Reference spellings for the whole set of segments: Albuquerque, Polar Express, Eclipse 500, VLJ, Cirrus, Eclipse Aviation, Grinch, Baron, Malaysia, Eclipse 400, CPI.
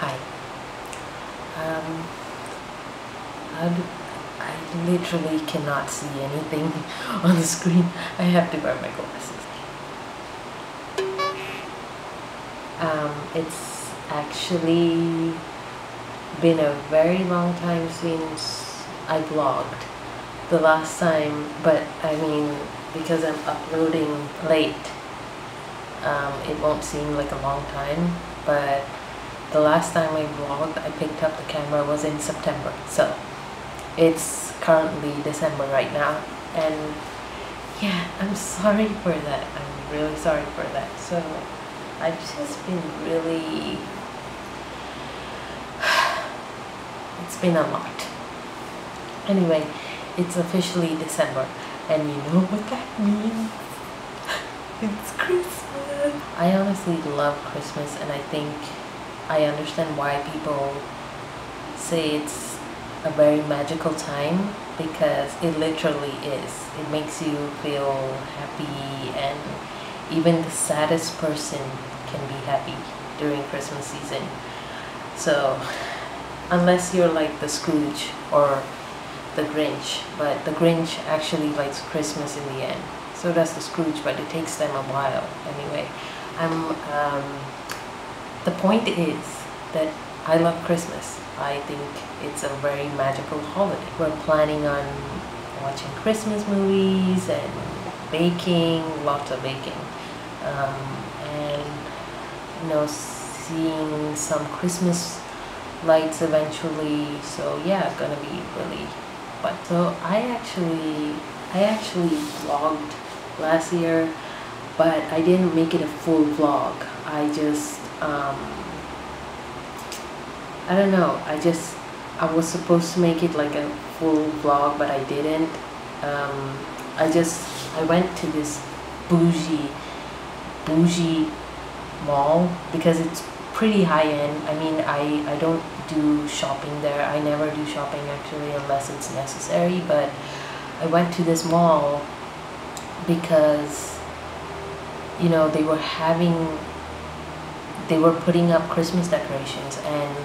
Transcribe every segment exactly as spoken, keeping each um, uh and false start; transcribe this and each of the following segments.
Hi. Um, I, I literally cannot see anything on the screen. I have to wear my glasses. Um, it's actually been a very long time since I vlogged the last time, but I mean, because I'm uploading late, um, it won't seem like a long time, but the last time I vlogged, I picked up the camera was in September, so it's currently December right now, and yeah, I'm sorry for that. I'm really sorry for that. So I've just been really, it's been a lot. Anyway, it's officially December, and you know what that means? It's Christmas! I honestly love Christmas, and I think I understand why people say it's a very magical time, because it literally is. It makes you feel happy, and even the saddest person can be happy during Christmas season. So, unless you're like the Scrooge or the Grinch, but the Grinch actually likes Christmas in the end. So does the Scrooge, but it takes them a while. Anyway, I'm, um, the point is that I love Christmas. I think it's a very magical holiday. We're planning on watching Christmas movies and baking, lots of baking, um, and you know, seeing some Christmas lights eventually. So yeah, it's gonna be really fun. So I actually, I actually vlogged last year, but I didn't make it a full vlog. I just, um, I don't know. I just, I was supposed to make it like a full vlog, but I didn't. Um, I just, I went to this bougie, bougie mall because it's pretty high-end. I mean, I, I don't do shopping there. I never do shopping actually unless it's necessary, but I went to this mall because, you know, they were having, they were putting up Christmas decorations, and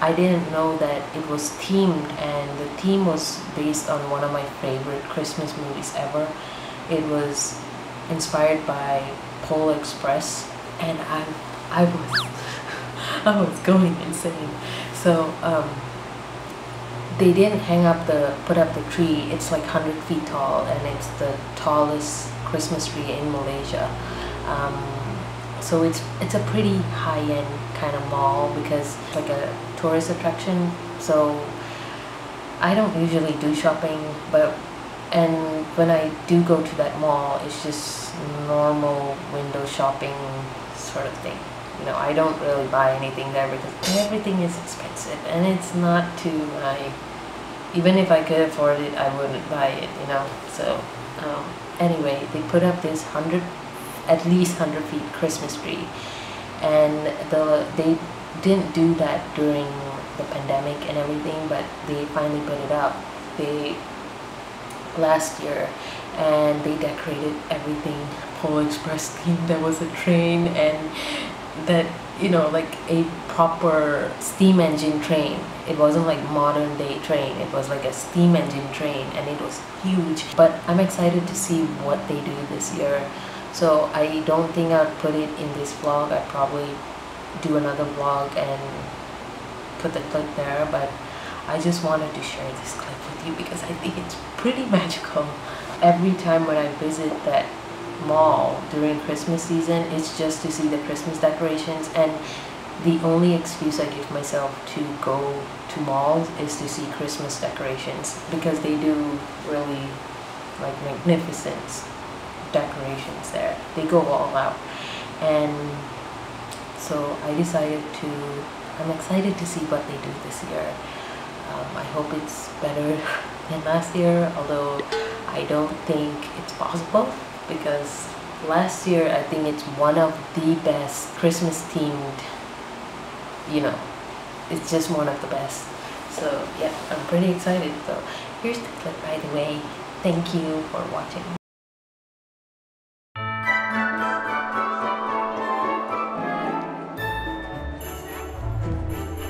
I didn't know that it was themed, and the theme was based on one of my favorite Christmas movies ever. It was inspired by Polar Express, and I, I was, I was going insane. So um, they didn't hang up the, put up the tree. It's like one hundred feet tall, and it's the tallest Christmas tree in Malaysia. Um, So it's it's a pretty high-end kind of mall because it's like a tourist attraction. So I don't usually do shopping, but and when I do go to that mall, it's just normal window shopping sort of thing. You know, I don't really buy anything there because everything is expensive, and it's not to my, even if I could afford it, I wouldn't buy it. You know. So um, anyway, they put up this hundred. at least one hundred feet Christmas tree, and the they didn't do that during the pandemic and everything, but they finally put it up they last year, and they decorated everything Polar Express theme. There was a train, and that, you know, like a proper steam engine train. It wasn't like modern day train, it was like a steam engine train, and it was huge. But I'm excited to see what they do this year. So I don't think I'd put it in this vlog. I'd probably do another vlog and put the clip there, but I just wanted to share this clip with you because I think it's pretty magical. Every time when I visit that mall during Christmas season, it's just to see the Christmas decorations, and the only excuse I give myself to go to malls is to see Christmas decorations, because they do really like magnificence. Decorations there, they go all out, and so I decided to, I'm excited to see what they do this year. um, I hope it's better than last year, although I don't think it's possible, because last year I think it's one of the best Christmas themed, you know, it's just one of the best. So yeah, I'm pretty excited. So here's the clip, by the way. Thank you for watching. Thank you.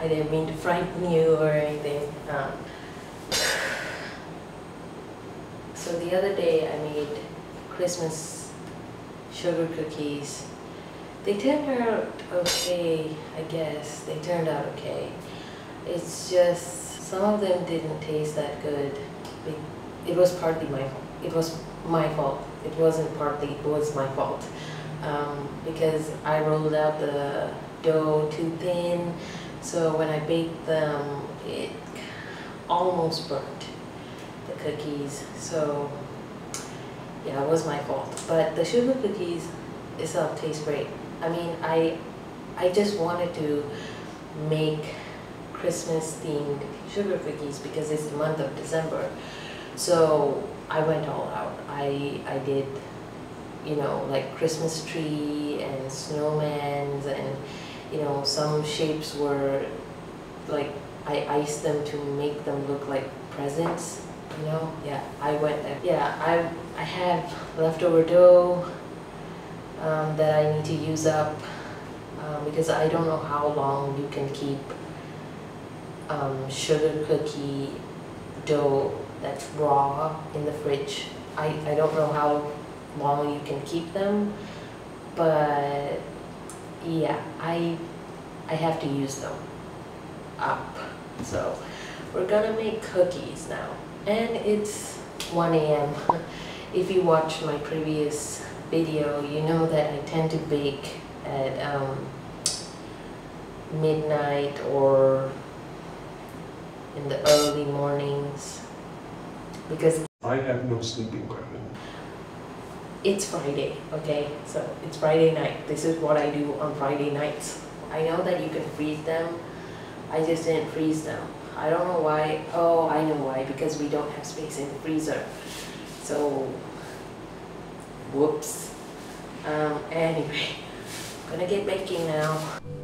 I didn't mean to frighten you or anything. Um, so the other day I made Christmas sugar cookies. They turned out okay, I guess. They turned out okay. It's just some of them didn't taste that good. It was partly my fault. It was my fault. It wasn't partly, it was my fault. Um, because I rolled out the dough too thin, so when I baked them, it almost burnt the cookies. So yeah, it was my fault. But the sugar cookies itself taste great. I mean, I, I just wanted to make Christmas-themed sugar cookies because it's the month of December. So I went all out. I, I did, you know, like Christmas tree and snowmans, and you know, some shapes were like, I iced them to make them look like presents, you know. Yeah, I went there. Yeah, I, I have leftover dough um, that I need to use up um, because I don't know how long you can keep um, sugar cookie dough that's raw in the fridge. I, I don't know how long you can keep them, but yeah, I I have to use them up. So we're gonna make cookies now, and it's one A M If you watch my previous video, you know that I tend to bake at um, midnight or in the early mornings because I have no sleeping problem. It's Friday, okay? So it's Friday night. This is what I do on Friday nights. I know that you can freeze them. I just didn't freeze them. I don't know why. Oh, I know why. Because we don't have space in the freezer. So, whoops. Um, anyway, I'm gonna get baking now.